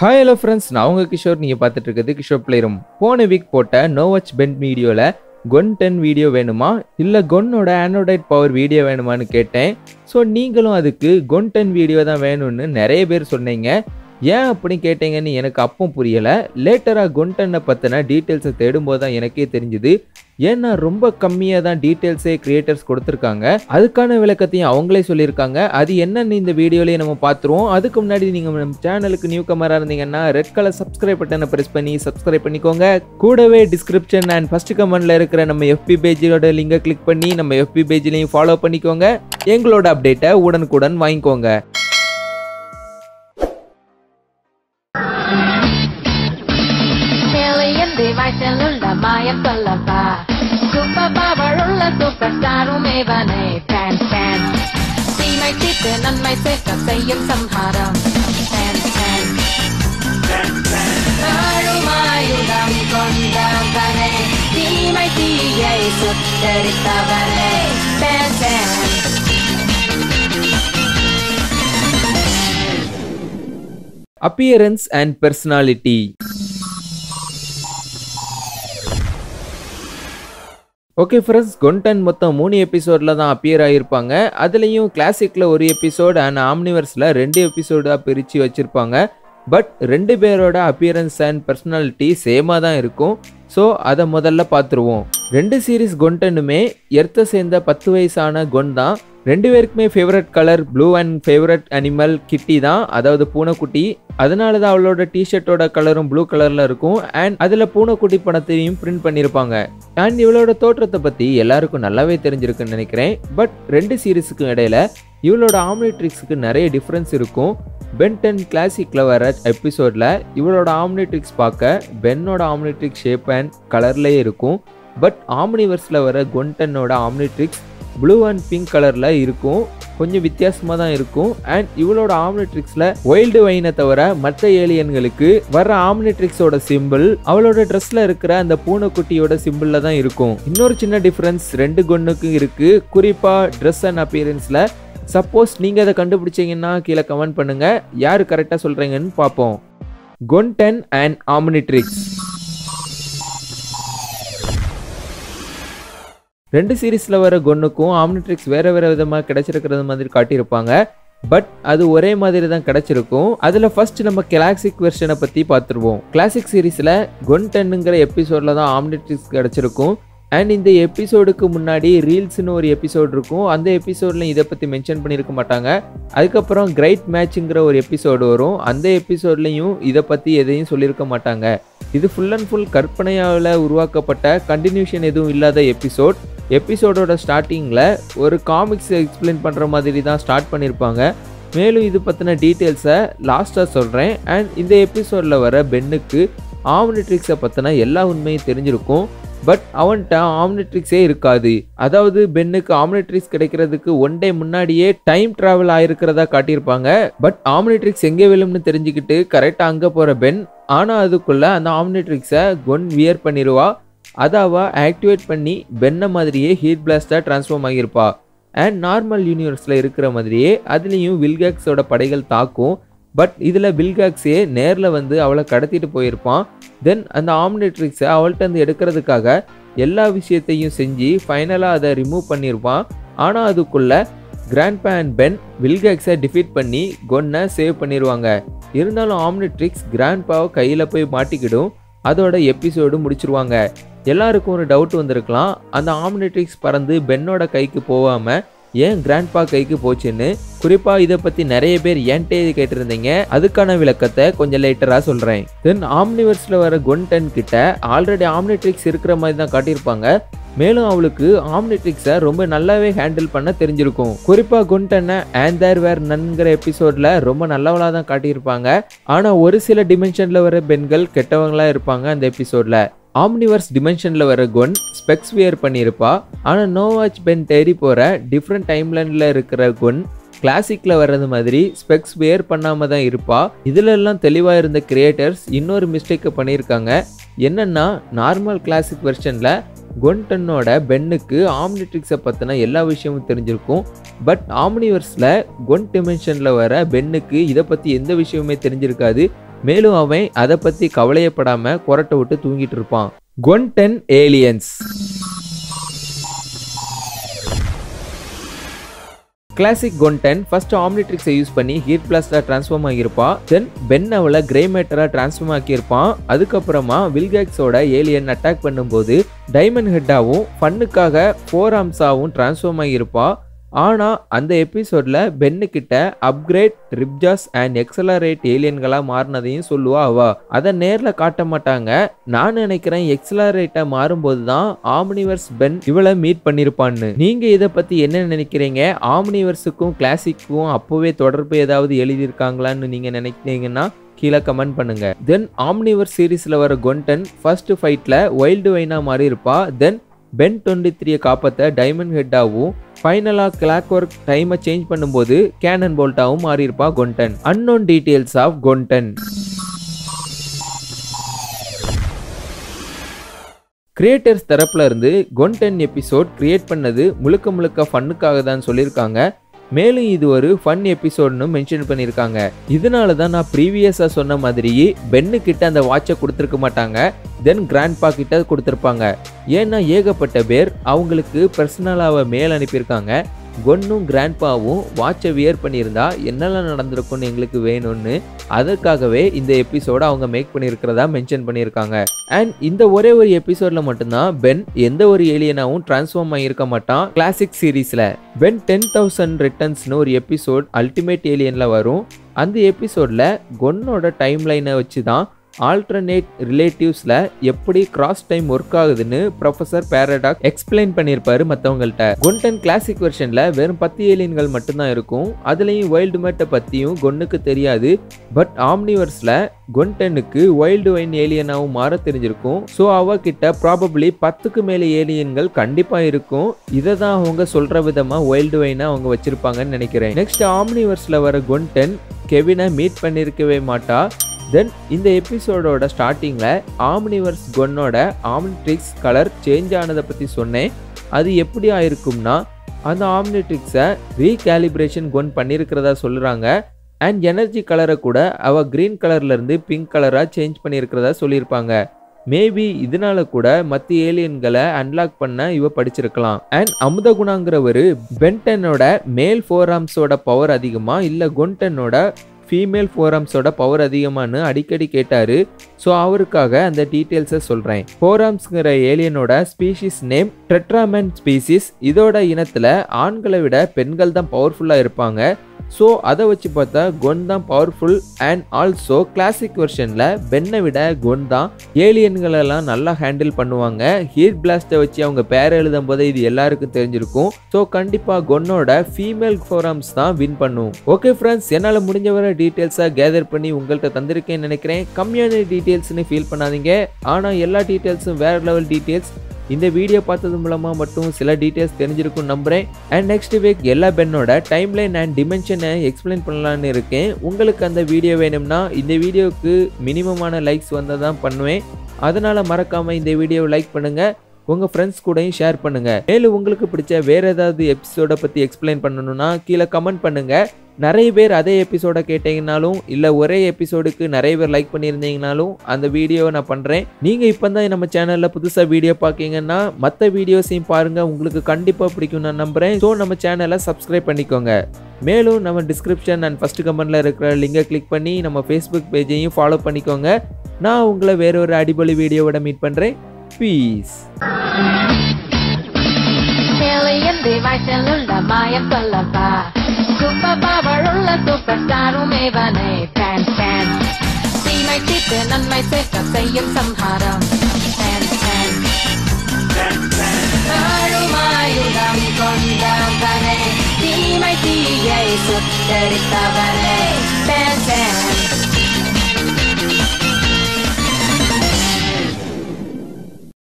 Hi hello friends, நான் உங்கள் கிஷோர். நீங்கள் பார்த்துட்டு இருக்கிறது கிஷோர் பிளேரும். போன வீக் போட்ட நோவச் பென்ட் வீடியோவில் கொன் 10 வீடியோ வேணுமா இல்லை கொன்னோட ஆனோடைட் பவர் வீடியோ வேணுமான்னு கேட்டேன். ஸோ நீங்களும் அதுக்கு கொன் 10 வீடியோ தான் வேணும்னு நிறைய பேர் சொன்னீங்க. ஏன் அப்படின்னு கேட்டீங்கன்னு எனக்கு அப்போ புரியலை. லேட்டராக கொன் 10 பற்றின டீட்டெயில்ஸை தேடும்போது தான் எனக்கே தெரிஞ்சுது. ஏன்னா ரொம்ப கம்மியாக தான் டீட்டெயில்ஸே கிரியேட்டர்ஸ் கொடுத்துருக்காங்க. அதுக்கான விளக்கத்தையும் அவங்களே சொல்லியிருக்காங்க. அது என்னன்னு இந்த வீடியோலேயே நம்ம பார்த்துருவோம். அதுக்கு முன்னாடி நீங்கள் நம்ம சேனலுக்கு நியூ கமராக இருந்தீங்கன்னா ரெட் கலர் சப்ஸ்கிரைப் பட்டனை ப்ரெஸ் பண்ணி சப்ஸ்கிரைப் பண்ணிக்கோங்க. கூடவே டிஸ்கிரிப்ஷன் அண்ட் ஃபர்ஸ்ட் கமெண்ட்டில் இருக்கிற நம்ம எஃபி பேஜோட லிங்கை கிளிக் பண்ணி நம்ம எஃபி பேஜ்லையும் ஃபாலோ பண்ணிக்கோங்க. எங்களோட அப்டேட்டை உடனுக்குடன் வாங்கிக்கோங்க. Appearance and personality. Okay friends, Gwen 10 மொத்தம் 3 எபிசோடில் தான் அப்பியர் ஆகியிருப்பாங்க. அதுலேயும் கிளாசிக்கில் ஒரு எபிசோடு அண்ட் ஆம்னிவர்ஸில் 2 எபிசோடாக பிரித்து வச்சுருப்பாங்க. பட் 2 பேரோட அப்பியரன்ஸ் அண்ட் பர்சனாலிட்டி சேமாக தான் இருக்கும். ஸோ அதை முதல்ல பார்த்துருவோம். 2 சீரீஸ் கொன் 10மே எர்த்தை சேர்ந்த 10 வயசான கொன் தான். 2 பேருக்குமே favourite colour blue and favourite animal kitty தான், அதாவது பூனைக்குட்டி. அதனால தான் அவளோட டிஷர்ட்டோட கலரும் ப்ளூ கலரில் இருக்கும். அண்ட் அதில் பூனைக்குட்டி படத்தையும் பிரிண்ட் பண்ணியிருப்பாங்க. அண்ட் இவளோட தோற்றத்தை பற்றி எல்லாருக்கும் நல்லாவே தெரிஞ்சிருக்குன்னு நினைக்கிறேன். பட் 2 சீரீஸுக்கும் இடையில இவளோட ஆம்னிட்ரிக்ஸுக்கு நிறைய டிஃப்ரென்ஸ் இருக்கும். பென் 10 கிளாசிக்கில் வர எபிசோடில் இவளோட ஆம்னிட்ரிக்ஸ் பார்க்க பென்னோட ஆம்னிட்ரிக்ஸ் ஷேப் அண்ட் கலர்லேயே இருக்கும். பட் ஆம்னிவர்ஸில் வர கொன் 10ஓட ஆம்னிட்ரிக்ஸ் ப்ளூ அண்ட் பிங்க் கலரில் இருக்கும். கொஞ்சம் வித்தியாசமாக தான் இருக்கும். அண்ட் இவளோட ஆம்னிட்ரிக்ஸில் வைல்டு வைனை தவிர மற்ற ஏலியன்களுக்கு வர்ற ஆம்னிட்ரிக்ஸோட சிம்பிள் அவளோட ட்ரெஸ்ஸில் இருக்கிற அந்த பூனைக்குட்டியோட சிம்பிளில் தான் இருக்கும். இன்னொரு சின்ன டிஃப்ரென்ஸ் 2 கொன்னுக்கும் இருக்குது, குறிப்பாக ட்ரெஸ் அண்ட் அப்பியரன்ஸில். சப்போஸ் நீங்கள் அதை கண்டுபிடிச்சிங்கன்னா கீழே கமெண்ட் பண்ணுங்கள். யார் கரெக்டாக சொல்கிறீங்கன்னு பார்ப்போம். கொன் 10 அண்ட் ஆம்னிட்ரிக்ஸ். 2 சீரீஸில் வர கொன்னுக்கும் ஆம்னிட்ரிக்ஸ் வேறு வேறு விதமாக கிடச்சிருக்கிறது மாதிரி காட்டியிருப்பாங்க. பட் அது ஒரே மாதிரி தான் கிடச்சிருக்கும். அதில் ஃபர்ஸ்ட் நம்ம கிளாசிக் வெர்ஷனை பற்றி பார்த்துருவோம். கிளாசிக் சீரீஸில் கொன் 10ங்கிற எபிசோடில் தான் ஆம்னிட்ரிக்ஸ் கிடச்சிருக்கும். அண்ட் இந்த எபிசோடுக்கு முன்னாடி ரீல்ஸ்னு ஒரு எபிசோடு இருக்கும். அந்த எபிசோடில் இதை பற்றி மென்ஷன் பண்ணியிருக்க மாட்டாங்க. அதுக்கப்புறம் கிரைட் மேட்சுங்கிற ஒரு எபிசோடு வரும். அந்த எபிசோட்லேயும் இதை பற்றி எதையும் சொல்லியிருக்க மாட்டாங்க. இது ஃபுல் அண்ட் ஃபுல் கற்பனையால் உருவாக்கப்பட்ட கண்டினியூஷன் எதுவும் இல்லாத எபிசோட். எபிசோடோட ஸ்டார்டிங்கில் ஒரு காமிக்ஸ் எக்ஸ்பிளைன் பண்ணுற மாதிரி தான் ஸ்டார்ட் பண்ணியிருப்பாங்க. மேலும் இது பற்றின டீட்டெயில்ஸை லாஸ்ட்டாக சொல்கிறேன். அண்ட் இந்த எபிசோடில் வர பென்னுக்கு ஆம்னிட்ரிக்ஸை பற்றின எல்லா உண்மையும் தெரிஞ்சிருக்கும். பட் அவன்கிட்ட ஆம்னிட்ரிக்ஸே இருக்காது. அதாவது பென்னுக்கு ஆம்னிட்ரிக்ஸ் கிடைக்கிறதுக்கு 1 டே முன்னாடியே டைம் ட்ராவல் ஆகிருக்கிறதா காட்டியிருப்பாங்க. பட் ஆம்னிட்ரிக்ஸ் எங்கே விழும்னு தெரிஞ்சுக்கிட்டு கரெக்டாக அங்கே போகிற பென், ஆனால் அதுக்குள்ளே அந்த ஆம்னிட்ரிக்ஸை கொன் வியர் பண்ணிடுவா. அதாவா ஆக்டிவேட் பண்ணி பென்ன மாதிரியே ஹீட் பிளாஸ்டாக ட்ரான்ஸ்ஃபார்ம் ஆகியிருப்பா. அண்ட் நார்மல் யூனிவர்ஸில் இருக்கிற மாதிரியே அதுலேயும் வில்காக்ஸோட படைகள் தாக்கும். பட் இதில் வில்காக்ஸே நேரில் வந்து அவளை கடத்திட்டு போயிருப்பான். தென் அந்த ஆம்னிட்ரிக்ஸை அவள்கிட்ட வந்து எடுக்கிறதுக்காக எல்லா விஷயத்தையும் செஞ்சு ஃபைனலாக அதை ரிமூவ் பண்ணியிருப்பான். ஆனால் அதுக்குள்ளே கிராண்ட்பா அண்ட் பென் வில்காக்ஸை டிஃபீட் பண்ணி கொன்னை சேவ் பண்ணிடுவாங்க. இருந்தாலும் ஆம்னிட்ரிக்ஸ் கிராண்ட்பாவை கையில் போய் மாட்டிக்கிடும். அதோட எபிசோடு முடிச்சிருவாங்க. எல்லாருக்கும் ஒரு டவுட் வந்திருக்கலாம், அந்த ஆம்னிட்ரிக்ஸ் பறந்து பென்னோட கைக்கு போகாமல் ஏன் கிராண்ட்பா கைக்கு போச்சுன்னு. குறிப்பாக இதை பற்றி நிறைய பேர் ஏன்ட்டே கேட்டிருந்தீங்க. அதுக்கான விளக்கத்தை கொஞ்சம் லேட்டராக சொல்கிறேன். தென் ஆம்னிவர்ஸில் வர கொன் 10 கிட்ட ஆல்ரெடி ஆம்னிட்ரிக்ஸ் இருக்கிற மாதிரி தான் காட்டியிருப்பாங்க. மேலும் அவளுக்கு ஆம்னிட்ரிக்ஸை ரொம்ப நல்லாவே ஹேண்டில் பண்ண தெரிஞ்சிருக்கும். குறிப்பாக கொன் 10ஐ அண்ட் தேர் வேர் நன்ங்கிற எபிசோடில் ரொம்ப நல்லவளாக தான் காட்டியிருப்பாங்க. ஆனால் ஒரு சில டிமென்ஷனில் வர பெண்கள் கெட்டவங்களாக இருப்பாங்க அந்த எபிசோடில். ஆம்னிவர்ஸ் டிமென்ஷனில் வர கொன் ஸ்பெக்ஸ் வியர் பண்ணியிருப்பா. ஆனால் நோவாச் பென் தேடி போகிற டிஃப்ரெண்ட் டைம்லைனில் இருக்கிற கொன் கிளாசிக்கில் வர்றது மாதிரி ஸ்பெக்ஸ் வியர் பண்ணாமல் தான் இருப்பா. இதிலெல்லாம் தெளிவாக இருந்த கிரியேட்டர்ஸ் இன்னொரு மிஸ்டேக்கை பண்ணியிருக்காங்க. என்னென்னா நார்மல் கிளாசிக் வெர்ஷனில் கொன் 10ஓட பென்னுக்கு ஆம்னிட்ரிக்ஸை பற்றின எல்லா விஷயமும் தெரிஞ்சிருக்கும். பட் ஆம்னிவர்ஸில் கொன் டிமென்ஷனில் வர பென்னுக்கு இதை பற்றி எந்த விஷயமுமே தெரிஞ்சிருக்காது. மேலும் அவன் அதை பத்தி கவலையப்படாம கொரட்டை விட்டு தூங்கிட்டு இருப்பான். Quentin aliens. Classic Quentin first ஆம்னிட்ரிக்ஸை யூஸ் பண்ணி ஹீட் பிளாஸ்டா டிரான்ஸ்ஃபார்ம் ஆகியிருப்பா. தென் பென் அவளை கிரே மேட்டரா டிரான்ஸ்ஃபார்ம் ஆக்கியிருப்பான். அதுக்கப்புறமா வில்கேக்ஸோட ஏலியன் அட்டாக் பண்ணும்போது டைமண்ட் ஹெட்டாவும் ஃபன்னுக்காக ஃபோர் ஆர்ம்ஸாவும் டிரான்ஸ்ஃபார்ம் ஆகியிருப்பா. ஆனால் அந்த எபிசோடில் பென்னுக்கிட்ட அப்கிரேட் ரிப்ஜாஸ் அண்ட் எக்ஸலரேட் ஏலியன்களாக மாறினதையும் சொல்லுவா அவா. அதை நேரில் காட்ட மாட்டாங்க. நான் நினைக்கிறேன் எக்ஸலரேட்டாக மாறும்போது தான் ஆம்னிவர்ஸ் பென் இவளை மீட் பண்ணியிருப்பான்னு. நீங்கள் இதை பற்றி என்ன நினைக்கிறீங்க? ஆம்னிவர்ஸுக்கும் கிளாசிக்கும் அப்போவே தொடர்பு ஏதாவது எழுதியிருக்காங்களான்னு நீங்கள் நினைக்கிறீங்கன்னா கீழே கமெண்ட் பண்ணுங்க. தென் ஆம்னிவர்ஸ் சீரீஸில் வர குவென்டன் ஃபர்ஸ்ட் ஃபைட்டில் வைல்டு வைனா மாறி இருப்பா. தென் பென் 23 காப்பத்தை டைமண்ட் ஹெட்டாகவும் ஃபைனலாக கிளாக் ஒர்க் டைமை சேஞ்ச் பண்ணும்போது கேனன் போல்ட்டாகவும் மாறியிருப்பா Gwen ten. Unknown details of Gwen ten. Creators தரப்புல இருந்து குவென்டன் எபிசோட் கிரியேட் பண்ணது முழுக்க முழுக்க ஃபன்னுக்காக தான் சொல்லியிருக்காங்க. மேலும் இது ஒரு ஃபன் எபிசோட்னு மென்ஷன் பண்ணியிருக்காங்க. இதனால தான் நான் ப்ரீவியஸாக சொன்ன மாதிரி பென்னு கிட்ட அந்த வாட்சை கொடுத்துருக்க மாட்டாங்க. தென் கிராண்ட்பா கிட்ட கொடுத்துருப்பாங்க. ஏன்னா ஏகப்பட்ட பேர் அவங்களுக்கு பர்சனலாக மேல் அனுப்பியிருக்காங்க. குவென்னும் கிராண்ட்பாவும் வாட்சை வியர் பண்ணியிருந்தா என்னெல்லாம் நடந்திருக்கும்னு எங்களுக்கு வேணும்னு அதற்காகவே இந்த எபிசோட அவங்க மேக் பண்ணியிருக்கிறதா மென்ஷன் பண்ணியிருக்காங்க. அண்ட் இந்த ஒரே ஒரு எபிசோடில் மட்டும்தான் பென் எந்த ஒரு ஏலியனாகவும் டிரான்ஸ்ஃபார்ம் ஆகியிருக்க மாட்டான். கிளாசிக் சீரீஸில் பென் 10,000 ரிட்டர்ன்ஸ்னு ஒரு எபிசோட் அல்டிமேட் ஏலியனில் வரும். அந்த எபிசோடில் குவென்னோட டைம் லைனை வச்சு தான் ஆல்டர்னேட் ரிலேட்டிவ்ஸில் எப்படி கிராஸ் டைம் ஒர்க் ஆகுதுன்னு ப்ரொஃபஸர் பேரடாக் எக்ஸ்பிளைன் பண்ணியிருப்பாரு மற்றவங்கள்ட்ட. குவென்டன் கிளாசிக் வெர்ஷனில் வெறும் 10 ஏலியன்கள் மட்டும்தான் இருக்கும். அதுலேயும் வைல்டு மேட்டை பற்றியும் குவென்னுக்கு தெரியாது. பட் ஆம்னிவர்ஸில் குவென்டனுக்கு வைல்டு வைன் ஏலியனாகவும் மாற தெரிஞ்சிருக்கும். ஸோ அவகிட்ட ப்ராபப்ளி 10க்கு மேலே ஏலியன்கள் கண்டிப்பாக இருக்கும். இதை தான் அவங்க சொல்கிற விதமாக வைல்டு வைனாக அவங்க வச்சுருப்பாங்கன்னு நினைக்கிறேன். நெக்ஸ்ட் ஆம்னிவர்ஸில் வர குவென்டன் கெவினை மீட் பண்ணியிருக்கவே மாட்டா. தென் இந்த எபிசோடோட ஸ்டார்டிங்கில் ஆம்னிவர்ஸ் குவென்னோட ஆம்னிட்ரிக்ஸ் கலர் சேஞ்ச் ஆனதை பற்றி சொன்னேன். அது எப்படி ஆயிருக்கும்னா அந்த ஆம்னிட்ரிக்ஸை ரீகேலிப்ரேஷன் குவென் பண்ணியிருக்கிறதா சொல்கிறாங்க. அண்ட் எனர்ஜி கலரை கூட அவள் க்ரீன் கலர்லேருந்து பிங்க் கலராக சேஞ்ச் பண்ணியிருக்கிறதா சொல்லியிருப்பாங்க. மேபி இதனால கூட மற்ற ஏலியன்களை அன்லாக் பண்ண இவ படிச்சிருக்கலாம். அண்ட் அமுதகுணாங்கிறவர் பென்டனோட மேல் ஃபோராம்ஸோட பவர் அதிகமாக இல்லை குவென்டனோட ஃபீமேல் ஃபோராம்ஸோட பவர் அதிகமானு அடிக்கடி கேட்டார். ஸோ அவருக்காக அந்த டீட்டெயில்ஸை சொல்கிறேன். ஃபோராம்ஸுங்கிற ஏலியனோட ஸ்பீஷிஸ் நேம் டெட்ராமன் ஸ்பீசிஸ். இதோட இனத்தில் ஆண்களை விட பெண்கள் தான் பவர்ஃபுல்லாக இருப்பாங்க. ஸோ அதை வச்சு பார்த்தா குவென் தான் பவர்ஃபுல். அண்ட் ஆல்சோ கிளாசிக் வெர்ஷனில் பென்னை விட குவென் தான் ஏலியன்களெல்லாம் நல்லா ஹேண்டில் பண்ணுவாங்க. ஹீட் பிளாஸ்ட்டை வச்சு அவங்க பேர் எழுதும் போதே இது எல்லாருக்கும் தெரிஞ்சிருக்கும். ஸோ கண்டிப்பாக குவென்னோட ஃபீமேல் ஃபோராம்ஸ் தான் வின் பண்ணும். ஓகே ஃப்ரெண்ட்ஸ், என்னால் முடிஞ்ச வர டீட்டெயில்ஸாக கேதர் பண்ணி உங்கள்கிட்ட தந்திருக்கேன்னு நினைக்கிறேன். கம்மியான டீட்டெயில்ஸ்னு ஃபீல் பண்ணாதீங்க. ஆனால் எல்லா டீட்டெயில்ஸும் வேறு லெவல் டீட்டெயில்ஸ். இந்த வீடியோ பார்த்தது மூலமாக மட்டும் சில டீட்டெயில்ஸ் தெரிஞ்சிருக்கும் நம்புகிறேன். அண்ட் நெக்ஸ்ட் வீக் எல்லா பென்னோட டைம்லைன் அண்ட் டிமென்ஷனை எக்ஸ்பிளைன் பண்ணலான்னு இருக்கேன். உங்களுக்கு அந்த வீடியோ வேணும்னா இந்த வீடியோவுக்கு மினிமமான லைக்ஸ் வந்தால் தான் பண்ணுவேன். அதனால் மறக்காமல் இந்த வீடியோவை லைக் பண்ணுங்கள். உங்கள் ஃப்ரெண்ட்ஸ் கூடயும் ஷேர் பண்ணுங்கள். மேலும் உங்களுக்கு பிடிச்ச வேறு ஏதாவது எபிசோடை பற்றி எக்ஸ்பிளைன் பண்ணணுன்னா கீழே கமெண்ட் பண்ணுங்கள். நிறைய பேர் அதே எபிசோடை கேட்டீங்கனாலும் இல்லை ஒரே எபிசோடுக்கு நிறைய பேர் லைக் பண்ணியிருந்தீங்கனாலும் அந்த வீடியோவை நான் பண்ணுறேன். நீங்கள் இப்போ தான் நம்ம சேனலில் புதுசாக வீடியோ பார்க்கீங்கன்னா மற்ற வீடியோஸையும் பாருங்கள். உங்களுக்கு கண்டிப்பாக பிடிக்கும் நான் நம்புகிறேன். ஸோ நம்ம சேனலை சப்ஸ்கிரைப் பண்ணிக்கோங்க. மேலும் நம்ம டிஸ்கிரிப்ஷன் அண்ட் ஃபர்ஸ்ட் கமெண்டில் இருக்கிற லிங்கை கிளிக் பண்ணி நம்ம ஃபேஸ்புக் பேஜையும் ஃபாலோ பண்ணிக்கோங்க. நான் உங்களை வேற ஒரு அடிபொலி வீடியோவோட மீட் பண்ணுறேன். Peace. Alien device cellular Maya palava. Superpower ulla superstar umevane fan fan. See my kitchen and my set up sayam samharam fan fan fan fan. Arumayudam kondavane. See my TJ suttarittavane fan fan.